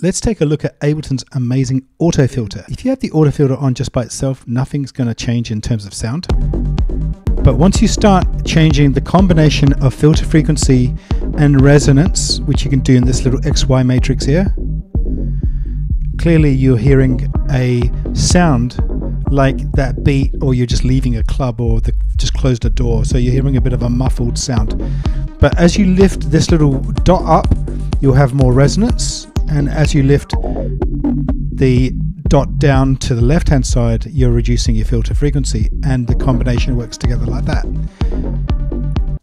Let's take a look at Ableton's amazing auto filter. If you have the auto filter on just by itself, nothing's going to change in terms of sound. But once you start changing the combination of filter frequency and resonance, which you can do in this little XY matrix here, clearly you're hearing a sound like that beat, or you're just leaving a club, or just closed a door, so you're hearing a bit of a muffled sound. But as you lift this little dot up, you'll have more resonance, and as you lift the dot down to the left hand side, you're reducing your filter frequency, and the combination works together like that.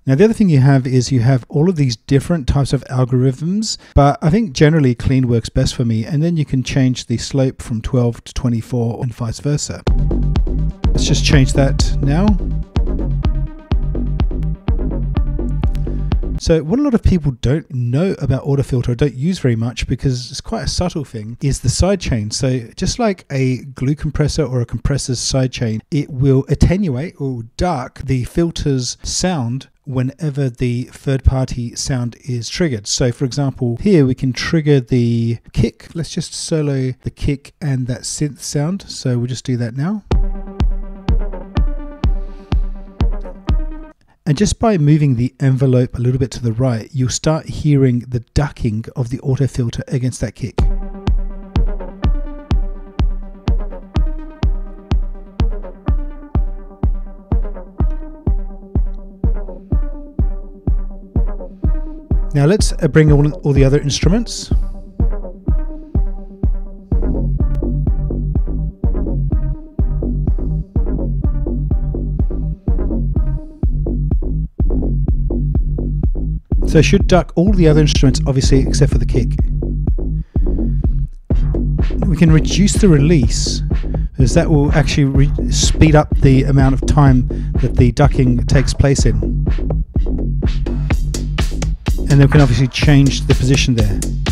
Now the other thing you have is you have all of these different types of algorithms, but I think generally clean works best for me, and then you can change the slope from 12 to 24 and vice versa. Let's just change that now. So what a lot of people don't know about autofilter, or don't use very much because it's quite a subtle thing, is the sidechain. So just like a glue compressor or a compressor's sidechain, it will attenuate or dark the filter's sound whenever the third-party sound is triggered. So for example, here we can trigger the kick. Let's just solo the kick and that synth sound. So we'll just do that now. And just by moving the envelope a little bit to the right, you'll start hearing the ducking of the auto filter against that kick. Now let's bring all the other instruments. So I should duck all the other instruments, obviously, except for the kick. We can reduce the release, as that will actually speed up the amount of time that the ducking takes place in. And then we can obviously change the position there.